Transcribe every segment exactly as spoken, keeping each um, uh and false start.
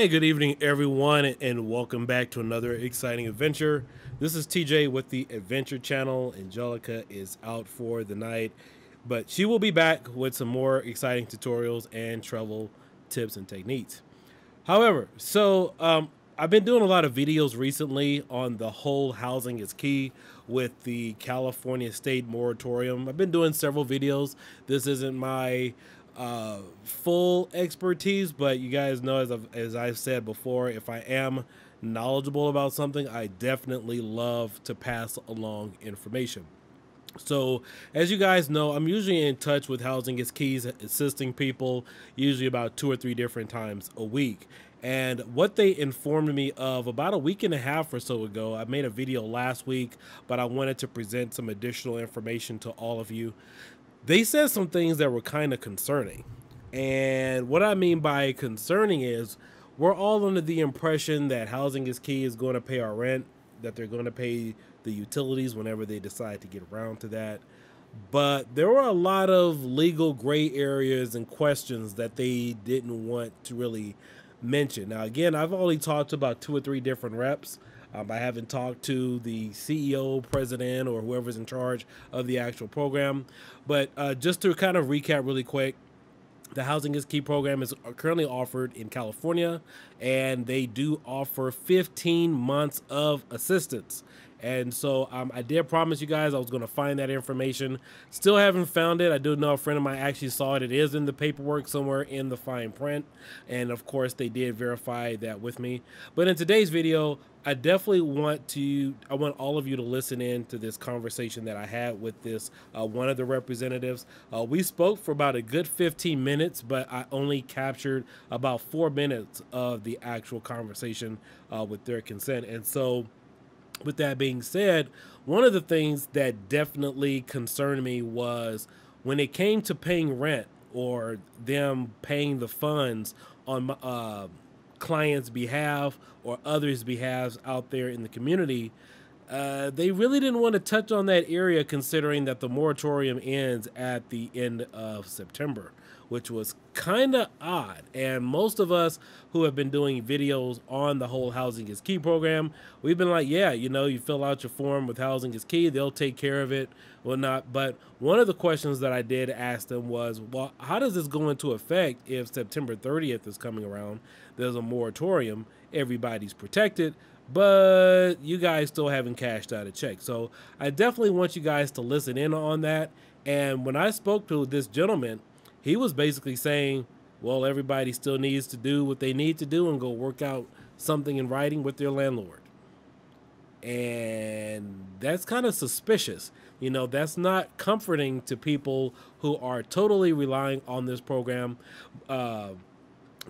Hey, good evening, everyone, and welcome back to another exciting adventure. This is T J with the Adventure Channel. Angelica is out for the night, but she will be back with some more exciting tutorials and travel tips and techniques. However, so um, I've been doing a lot of videos recently on the whole housing is key with the California state moratorium. I've been doing several videos. This isn't my uh full expertise, but you guys know, as I've, as I've said before, if I am knowledgeable about something, I definitely love to pass along information. So as you guys know, I'm usually in touch with Housing is Keys, assisting people usually about two or three different times a week. And what they informed me of about a week and a half or so ago, I made a video last week, but I wanted to present some additional information to all of you. They said some things that were kind of concerning. And what I mean by concerning is we're all under the impression that Housing is Key is going to pay our rent, that they're going to pay the utilities whenever they decide to get around to that. But there were a lot of legal gray areas and questions that they didn't want to really mention. Now, again, I've only talked to about two or three different reps. Um, I haven't talked to the C E O, president, or whoever's in charge of the actual program. But uh, just to kind of recap really quick, the Housing is Key program is currently offered in California, and they do offer fifteen months of assistance. And so um, I did promise you guys I was going to find that information. Still haven't found it. I do know a friend of mine actually saw it. It is in the paperwork somewhere in the fine print. And of course, they did verify that with me. But in today's video, I definitely want to, I want all of you to listen in to this conversation that I had with this, uh, one of the representatives. Uh, we spoke for about a good fifteen minutes, but I only captured about four minutes of the actual conversation uh, with their consent. And so with that being said, one of the things that definitely concerned me was when it came to paying rent or them paying the funds on my, uh, clients' behalf or others' behalves out there in the community, uh, they really didn't want to touch on that area, considering that the moratorium ends at the end of September, which was kind of odd. And most of us who have been doing videos on the whole Housing is Key program, we've been like, yeah, you know, you fill out your form with Housing is Key, they'll take care of it, whatnot. But one of the questions that I did ask them was, well, how does this go into effect if September thirtieth is coming around? There's a moratorium, everybody's protected, but you guys still haven't cashed out a check. So I definitely want you guys to listen in on that. And when I spoke to this gentleman, he was basically saying, well, everybody still needs to do what they need to do and go work out something in writing with their landlord. And that's kind of suspicious. You know, that's not comforting to people who are totally relying on this program uh,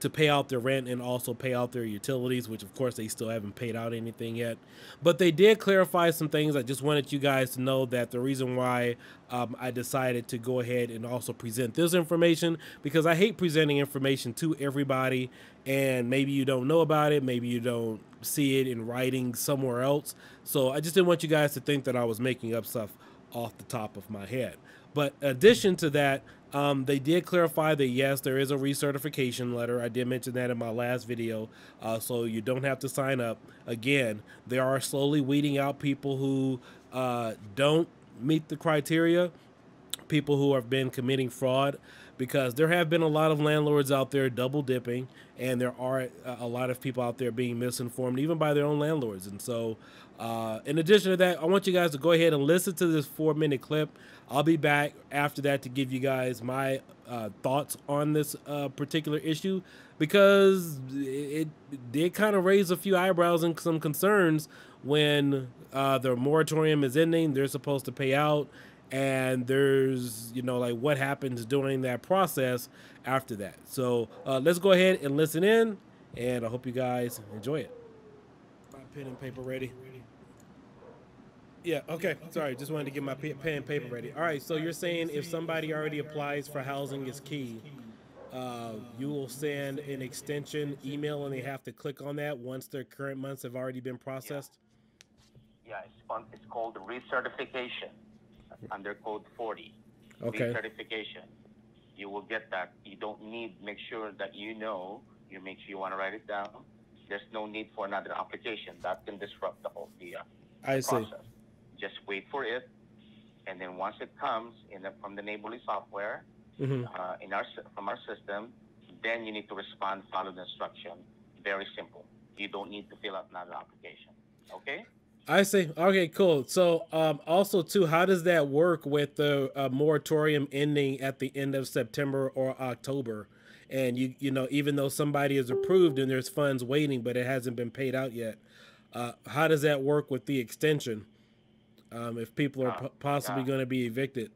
to pay out their rent and also pay out their utilities, which of course they still haven't paid out anything yet. But they did clarify some things. I just wanted you guys to know that the reason why Um, I decided to go ahead and also present this information, because I hate presenting information to everybody, and maybe you don't know about it, maybe you don't see it in writing somewhere else. So I just didn't want you guys to think that I was making up stuff off the top of my head. But in addition to that, um, they did clarify that, yes, there is a recertification letter. I did mention that in my last video, uh, so you don't have to sign up. Again, they are slowly weeding out people who uh, don't meet the criteria, people who have been committing fraud, because there have been a lot of landlords out there double dipping, and there are a lot of people out there being misinformed even by their own landlords. And so uh, in addition to that, I want you guys to go ahead and listen to this four minute clip. I'll be back after that to give you guys my uh, thoughts on this uh, particular issue, because it, it did kind of raise a few eyebrows and some concerns when uh, the moratorium is ending. They're supposed to pay out, and there's, you know, like what happens during that process after that. So uh, let's go ahead and listen in, and I hope you guys enjoy it. My pen and paper ready. Yeah, okay, sorry, just wanted to get my pen and paper ready. All right, so you're saying if somebody already applies for Housing is Key, uh, you will send an extension email and they have to click on that once their current months have already been processed? Yeah, it's, on, it's called recertification under Code forty. Okay. Recertification. You will get that. You don't need, make sure that you know You make sure you want to write it down. There's no need for another application. That can disrupt the whole the, uh, I see. process. Just wait for it. And then once it comes in the, from the neighborly software, mm-hmm. uh, in our from our system, then you need to respond, follow the instruction. Very simple. You don't need to fill out another application. Okay? I see. Okay, cool. So um, also, too, how does that work with the uh, moratorium ending at the end of September or October? And, you you know, even though somebody is approved and there's funds waiting, but it hasn't been paid out yet, uh, how does that work with the extension um, if people are uh, possibly uh, going to be evicted?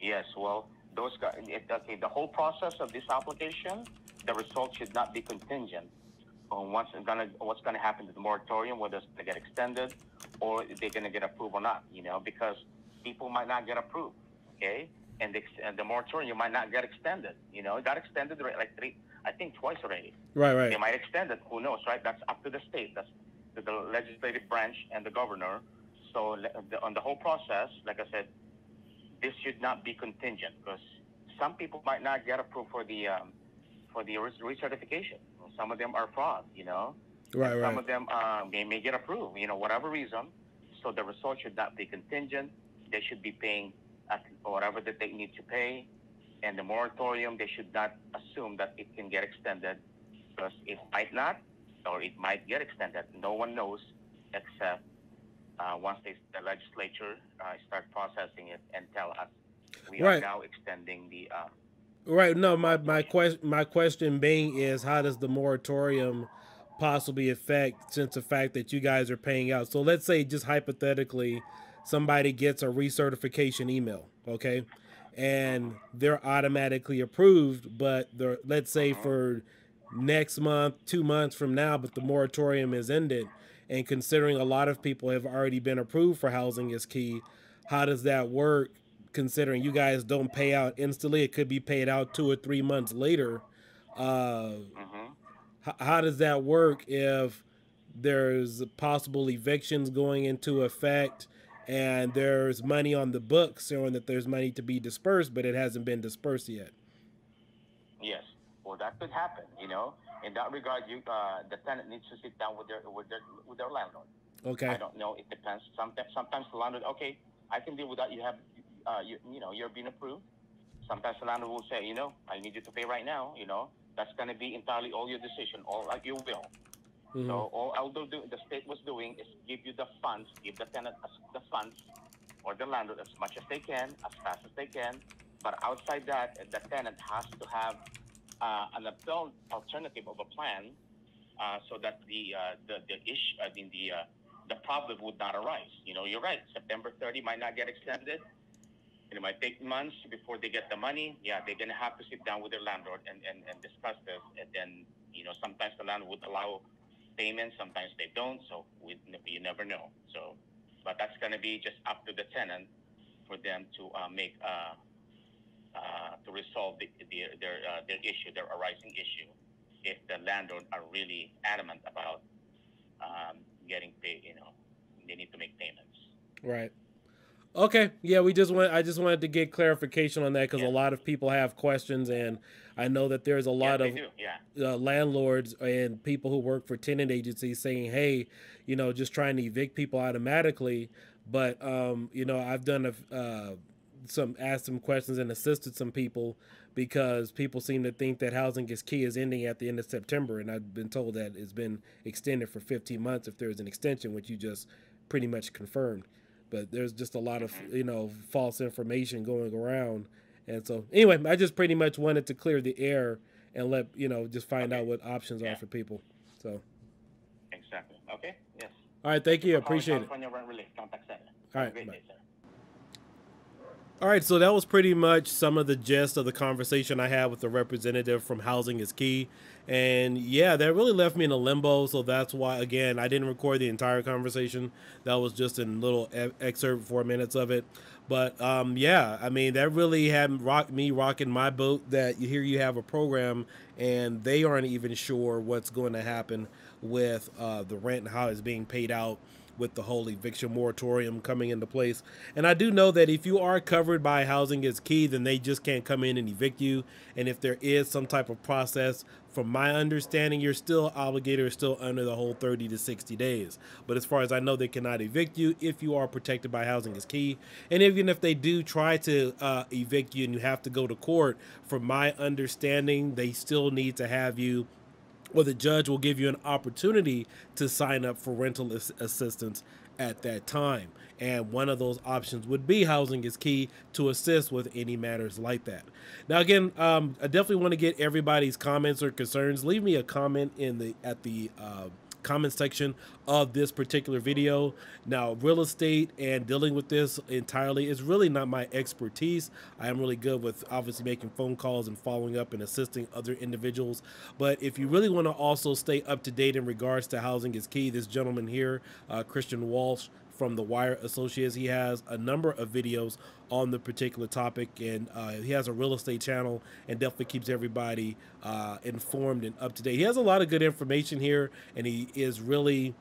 Yes, well, those guys, it, okay, the whole process of this application, the result should not be contingent on what's gonna what's gonna happen to the moratorium, whether it's gonna get extended or they're gonna get approved or not. You know, because people might not get approved, okay, and the, and the moratorium might not get extended. You know, it got extended like three, I think, twice already. Right, right. They might extend it. Who knows, right? That's up to the state. That's to the legislative branch and the governor. So the, on the whole process, like I said, this should not be contingent because some people might not get approved for the um, for the recertification. Some of them are fraud, you know. Right, and some right. of them uh, may, may get approved, you know, whatever reason. So the result should not be contingent. They should be paying at whatever that they need to pay. And the moratorium, they should not assume that it can get extended because it might not, or it might get extended. No one knows except uh, once they, the legislature uh, start processing it and tell us we right. are now extending the... Uh, Right. No, my, my question, my question being is, how does the moratorium possibly affect, since the fact that you guys are paying out? So let's say, just hypothetically, somebody gets a recertification email. Okay. And they're automatically approved, but they're, let's say for next month, two months from now, but the moratorium is ended. And considering a lot of people have already been approved for Housing is Key, how does that work? Considering you guys don't pay out instantly, it could be paid out two or three months later. Uh, mm-hmm. How does that work if there's possible evictions going into effect and there's money on the books showing that there's money to be dispersed, but it hasn't been dispersed yet? Yes, well, that could happen, you know. In that regard, you uh, the tenant needs to sit down with their with their with their landlord. Okay. I don't know. It depends. Sometimes, sometimes the landlord, okay, I can deal with that. You have. Uh, you, you know, you're being approved. Sometimes the landlord will say, you know, I need you to pay right now. You know, that's going to be entirely all your decision, all like your will. Mm-hmm. So all although do, the state was doing is give you the funds, give the tenant the funds or the landlord as much as they can, as fast as they can. But outside that, the tenant has to have uh, an alternative of a plan uh, so that the uh, the the issue, I mean the uh, the problem would not arise. You know, you're right. September thirtieth might not get extended. It might take months before they get the money. Yeah, they're going to have to sit down with their landlord and, and, and discuss this. And then, you know, sometimes the landlord would allow payment. Sometimes they don't. So we, you never know. So, but that's going to be just up to the tenant for them to uh, make, uh, uh, to resolve the, the, their, uh, their issue, their arising issue, if the landlord are really adamant about um, getting paid, you know, they need to make payments. Right. Okay. Yeah, we just want. I just wanted to get clarification on that because yeah. a lot of people have questions, and I know that there's a lot yeah, of yeah. uh, landlords and people who work for tenant agencies saying, "Hey, you know, just trying to evict people automatically." But um, you know, I've done a, uh, some asked some questions and assisted some people because people seem to think that Housing is Key is ending at the end of September, and I've been told that it's been extended for fifteen months if there's an extension, which you just pretty much confirmed. But there's just a lot of, you know, false information going around. And so anyway, I just pretty much wanted to clear the air and let, you know, just find okay. out what options yeah. are for people. So. Exactly. Okay. Yes. All right. Thank you. I appreciate it. All right. Day, All right. So that was pretty much some of the gist of the conversation I had with the representative from Housing is Key. And yeah, that really left me in a limbo. So that's why, again, I didn't record the entire conversation. That was just a little excerpt, four minutes of it. But um, yeah, I mean, that really had rocked me rocking my boat that here you have a program and they aren't even sure what's going to happen with uh, the rent and how it's being paid out with the whole eviction moratorium coming into place. And I do know that if you are covered by Housing is Key, then they just can't come in and evict you. And if there is some type of process, from my understanding, you're still obligated or still under the whole thirty to sixty days. But as far as I know, they cannot evict you if you are protected by Housing is Key. And even if they do try to uh, evict you and you have to go to court, from my understanding, they still need to have you, or the judge will give you an opportunity to sign up for rental as assistance at that time. And one of those options would be Housing is Key to assist with any matters like that. Now, again, um, I definitely want to get everybody's comments or concerns. Leave me a comment in the at the uh, comment section of this particular video. Now, real estate and dealing with this entirely is really not my expertise. I am really good with obviously making phone calls and following up and assisting other individuals. But if you really want to also stay up to date in regards to Housing is Key, this gentleman here, uh, Christian Walsh from The Wire Associates, he has a number of videos on the particular topic, and uh, he has a real estate channel and definitely keeps everybody uh, informed and up to date. He has a lot of good information here, and he is really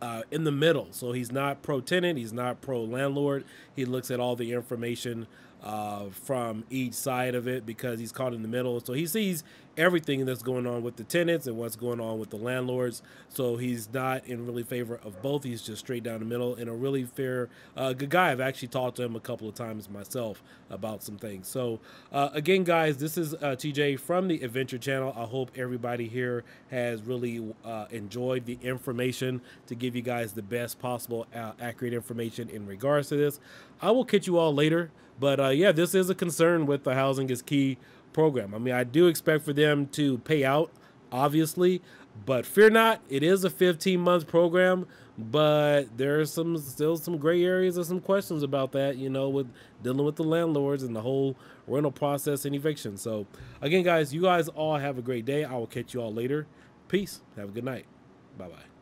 uh, in the middle. So he's not pro-tenant, he's not pro-landlord. He looks at all the information uh, from each side of it because he's caught in the middle. So he sees everything that's going on with the tenants and what's going on with the landlords. So he's not in really favor of both. He's just straight down the middle and a really fair, uh, good guy. I've actually talked to him a couple of times myself about some things. So uh, again, guys, this is uh, T J from the Adventure Channel. I hope everybody here has really uh, enjoyed the information to give you guys the best possible uh, accurate information in regards to this. I will catch you all later. But uh, yeah, this is a concern with the Housing is Key program. I mean, I do expect for them to pay out, obviously, but fear not, it is a fifteen month program, but there are some still some gray areas and some questions about that, you know, with dealing with the landlords and the whole rental process and eviction. So again, guys, you guys all have a great day. I will catch you all later. Peace. Have a good night. Bye-bye.